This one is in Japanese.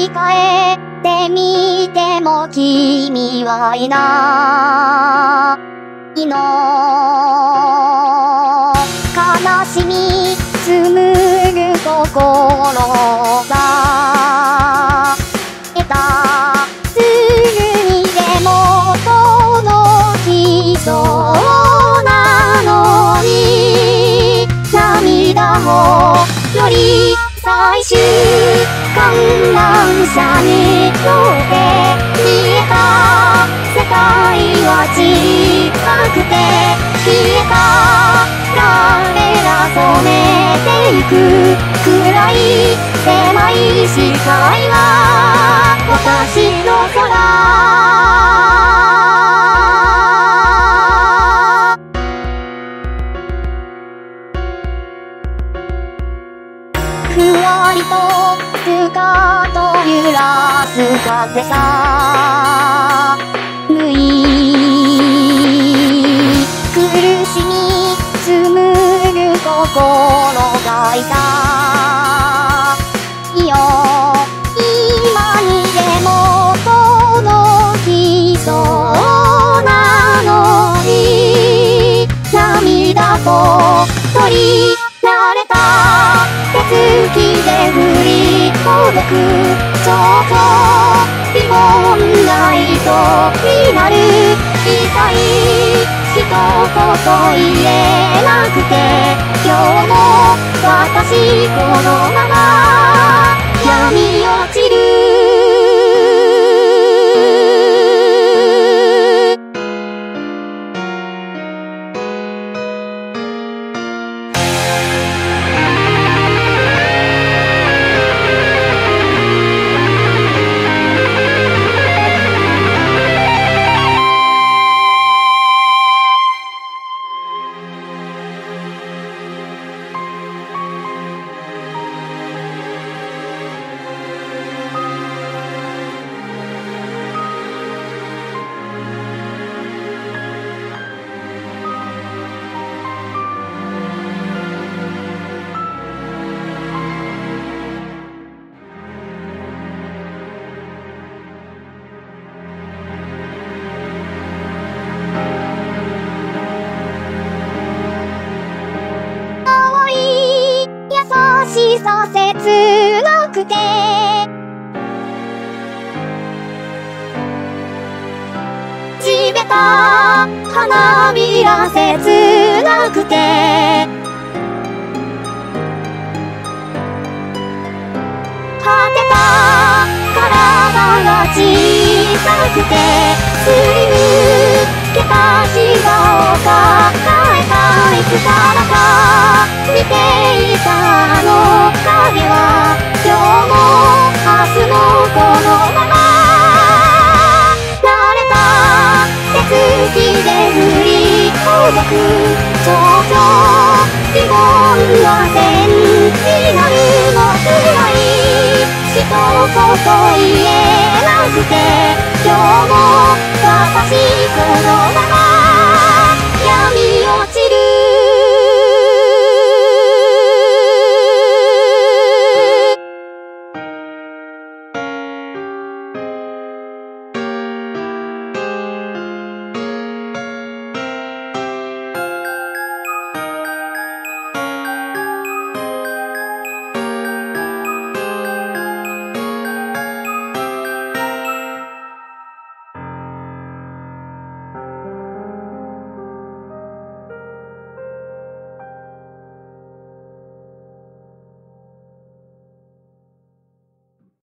り返ってみても君はいないの。悲しみ紡ぐ心が得た。すぐにでも届きそうなのに涙をより最終観覧車に乗って見えた世界は近くて消えた。誰が染めていく暗い狭い視界は私の空。スカート揺らす風さむい苦しみ紡ぐ心がいたいよ。今にでも届きそうなのに涙と取り慣れた手つきで振り届く。ちょっと疑問ないとになる。痛い一言言えなくて今日も私このまま闇落ちる。花びら切なくて果てた体が小さくてすり抜けた膝を抱えた。いつからか見ていたあの影は今日も明日もこのまま好きで振りほどく。ちょっと疑問は線になる。もつらい一言言えなくて今日も私このまま